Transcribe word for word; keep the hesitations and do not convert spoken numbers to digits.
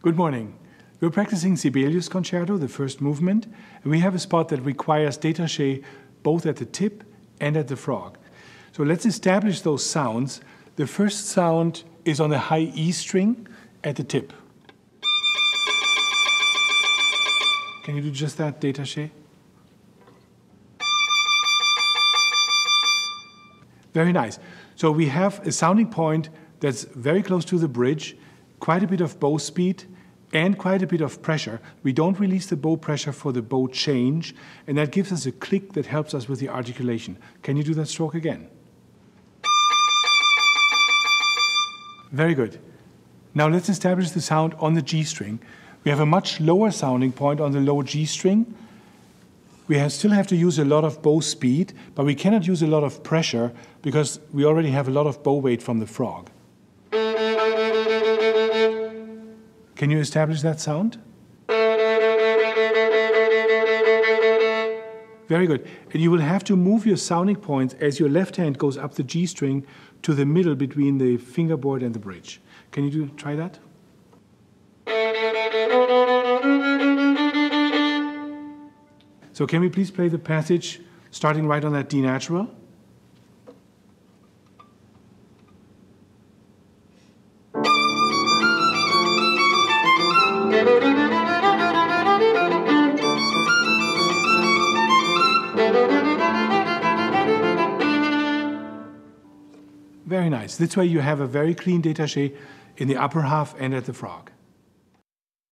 Good morning. We're practicing Sibelius concerto, the first movement, and we have a spot that requires detaché both at the tip and at the frog. So let's establish those sounds. The first sound is on the high E string at the tip. Can you do just that, detaché? Very nice. So we have a sounding point that's very close to the bridge, quite a bit of bow speed and quite a bit of pressure. We don't release the bow pressure for the bow change, and that gives us a click that helps us with the articulation. Can you do that stroke again? Very good. Now let's establish the sound on the G string. We have a much lower sounding point on the low G string. We have still have to use a lot of bow speed, but we cannot use a lot of pressure because we already have a lot of bow weight from the frog. Can you establish that sound? Very good. And you will have to move your sounding points as your left hand goes up the G string to the middle between the fingerboard and the bridge. Can you do, try that? So can we please play the passage starting right on that D natural? Very nice. This way you have a very clean detaché in the upper half and at the frog.